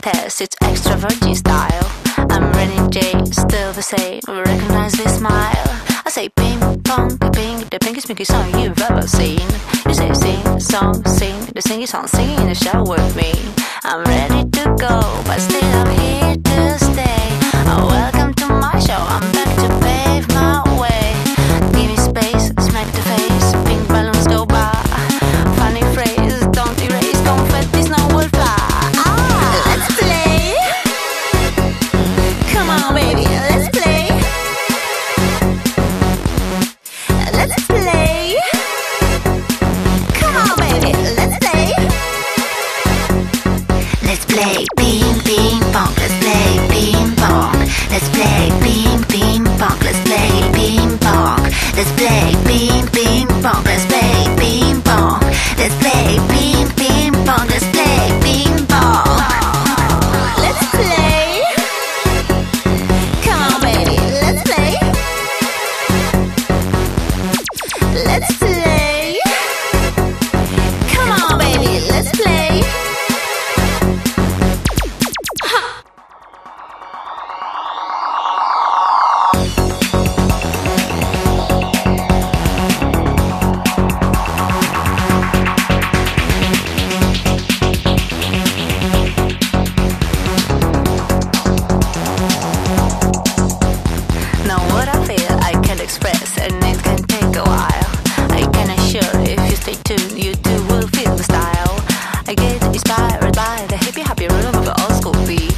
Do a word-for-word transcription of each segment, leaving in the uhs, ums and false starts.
test, it's extroverting style. I'm Reni J, still the same, recognize this smile. I say ping, pong, ping, the pinky pinky song you've ever seen. You say sing, song, sing, the singing song, singing in the shower with me. I'm ready to go, but still I'm here to stay. Oh, welcome to my show, I'm back to pave my way. Give me space, smack the face, pink balloons go by. Funny phrase, don't erase, confetti's no will fly. Ah, let's play! Come on, baby, let's play! Let's play! Come on, baby, let's play! Let's play, ping, ping, pong, let's play, ping, pong. Let's play, ping, ping, pong, let's play, ping, pong. Let's play, ping, ping, pong, let's play, ping, pong. Let's play, ping, ping, pong, let's play, ping, pong. Let's play. Come on, baby, let's play. Let's play. Come on, baby, let's play. Express, and it can take a while. I can assure if you stay tuned, you too will feel the style. I get inspired by the hippie happy rhythm of the old school beat,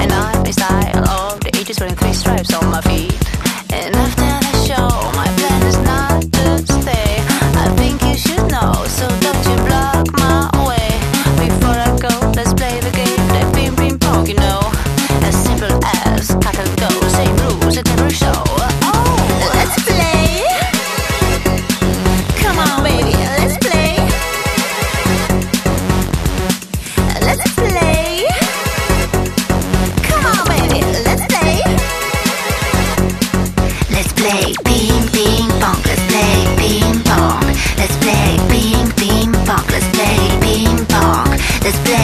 and I'm a style of the ages wearing three stripes on my feet. And after the show, my plan is not to stay. I think you should know, so don't you block my way. Before I go, let's play the game that ping ping pong, you know, as simple as cut and go, same rules at every show. Let's play ping ping pong, let's play ping pong. Let's play ping ping pong, let's play ping pong. Let's play.